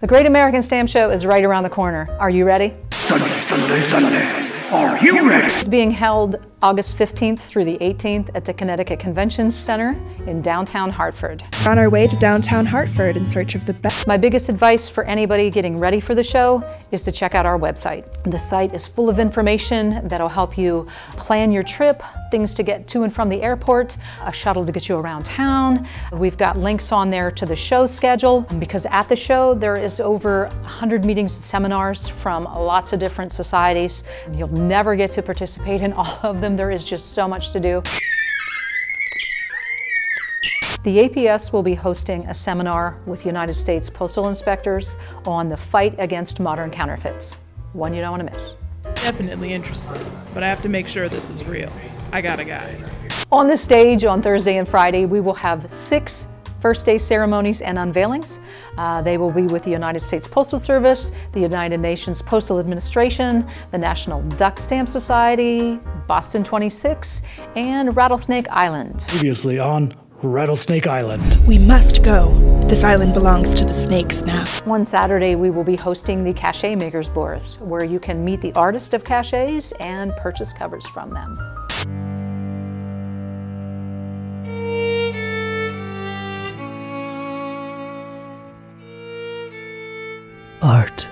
The Great American Stamp Show is right around the corner. Are you ready? Sunday, Sunday, Sunday. Are you ready? It's being held August 15th through the 18th at the Connecticut Convention Center in downtown Hartford. We're on our way to downtown Hartford in search of the best. My biggest advice for anybody getting ready for the show is to check out our website. The site is full of information that'll help you plan your trip, things to get to and from the airport, a shuttle to get you around town. We've got links on there to the show schedule, because at the show there is over 100 meetings and seminars from lots of different societies. You'll never get to participate in all of them. There is just so much to do. The APS will be hosting a seminar with United States Postal Inspectors on the fight against modern counterfeits. One you don't want to miss. Definitely interested, but I have to make sure this is real. I got a guy. On the stage on Thursday and Friday, we will have 6 first day ceremonies and unveilings. They will be with the United States Postal Service, the United Nations Postal Administration, the National Duck Stamp Society, Boston 26, and Rattlesnake Island. Previously on Rattlesnake Island. We must go. This island belongs to the snakes now. One Saturday, we will be hosting the Cachet Makers Bourse, where you can meet the artist of cachets and purchase covers from them. Art.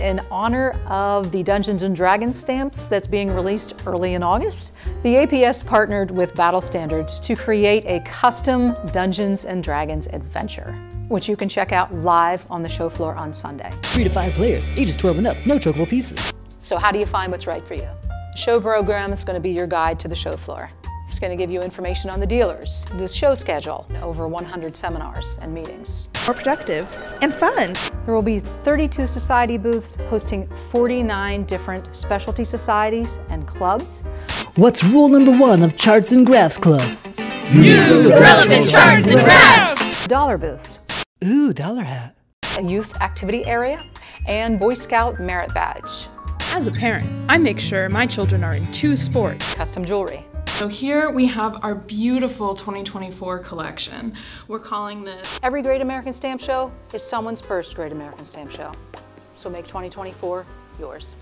In honor of the Dungeons and Dragons stamps that's being released early in August, the APS partnered with Battle Standards to create a custom Dungeons and Dragons adventure, which you can check out live on the show floor on Sunday. 3 to 5 players, ages 12 and up, no chokeable pieces. So how do you find what's right for you? The show program is going to be your guide to the show floor. It's going to give you information on the dealers, the show schedule, over 100 seminars and meetings. More productive and fun. There will be 32 society booths hosting 49 different specialty societies and clubs. What's rule number 1 of Charts and Graphs Club? Use relevant charts and graphs! Dollar booths. Ooh, dollar hat. A youth activity area and Boy Scout Merit Badge. As a parent, I make sure my children are in 2 sports. Custom jewelry. So here we have our beautiful 2024 collection. We're calling this... Every Great American Stamp Show is someone's first Great American Stamp Show. So make 2024 yours.